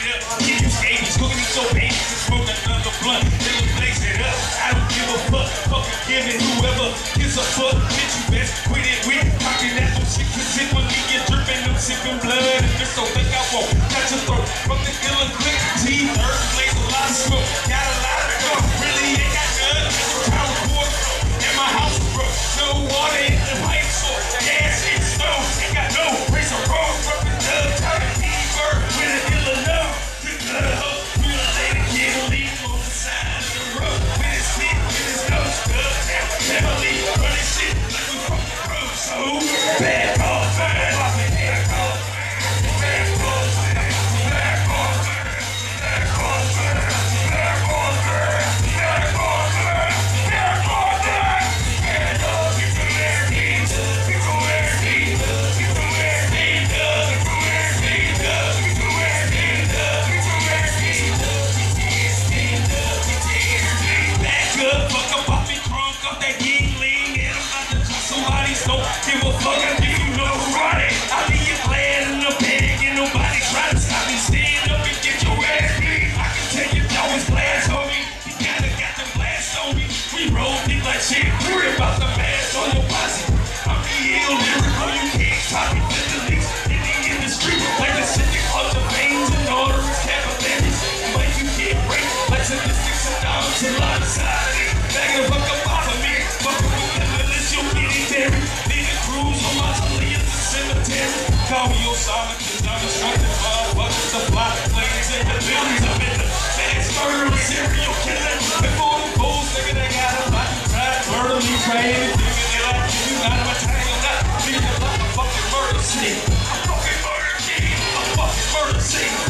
it up. You babies cooking so babies and smoking another blunt. Nigga blaze it up. I don't give a fuck. Fucking give it whoever gets a fuck. Bitch, you best quit it. We popping that some shit. Cause it when we get dripping, I'm sipping blood. If it's so thick, I won't touch your throat. From the killer click, T-Bird blaze a lot of smoke. Got a lot of go. Really ain't got none. That's a power cord. And my house is broke. No water in the pipe source. Gas in the stove. Ain't got no razor road. From the dub, turn the T-Bird with an ill enough. Bad call, bad call, bad call, bad call, bad call, bad call, bad call, bad call, bad call, bad call, back up, fuck up, pop it drunk off that yingling, and I'm about to drop somebody, so give a fuck, I think you know who brought it. I be your plan in the panic, and nobody try to stop me. Stand up and get your ass beat. I can tell you know it's blast, homie. You gotta got the blast on me. We roll deep like shit, worry about the mask on your posse. I'm be ill, lyrical, you can't stop me. Let the leaks in the industry, like the shit that cause the veins and arteries, capillaries. But you get raped, like statistics and dollars and lies. Back the fuck up off of me, fucking with the militia, you military. Call me Osama, cause I'm destructive, motherfuckers, supply planes in the buildings. I'm in the fast murder, serial killer. Before the bulls, nigga, they got a lot to try. Murder me, crazy, nigga, they like you out of my time. I'm not leaving like a fucking murder scene. I'm fucking murder king, I'm fucking murder scene.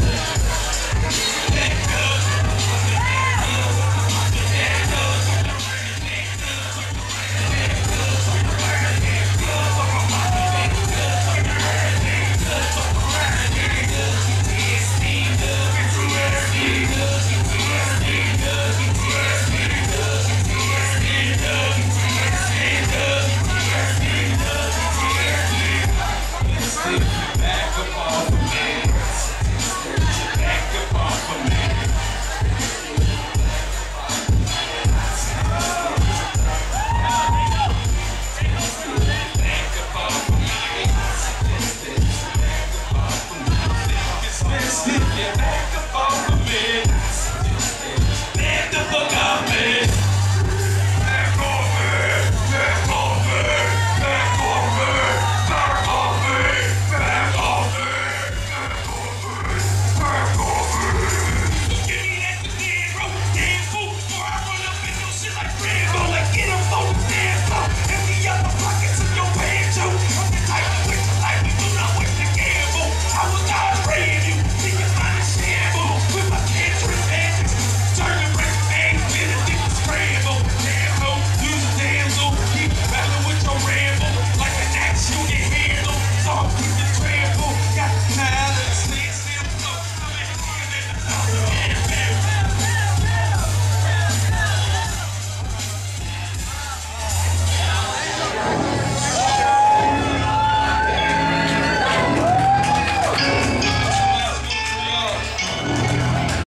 Back up off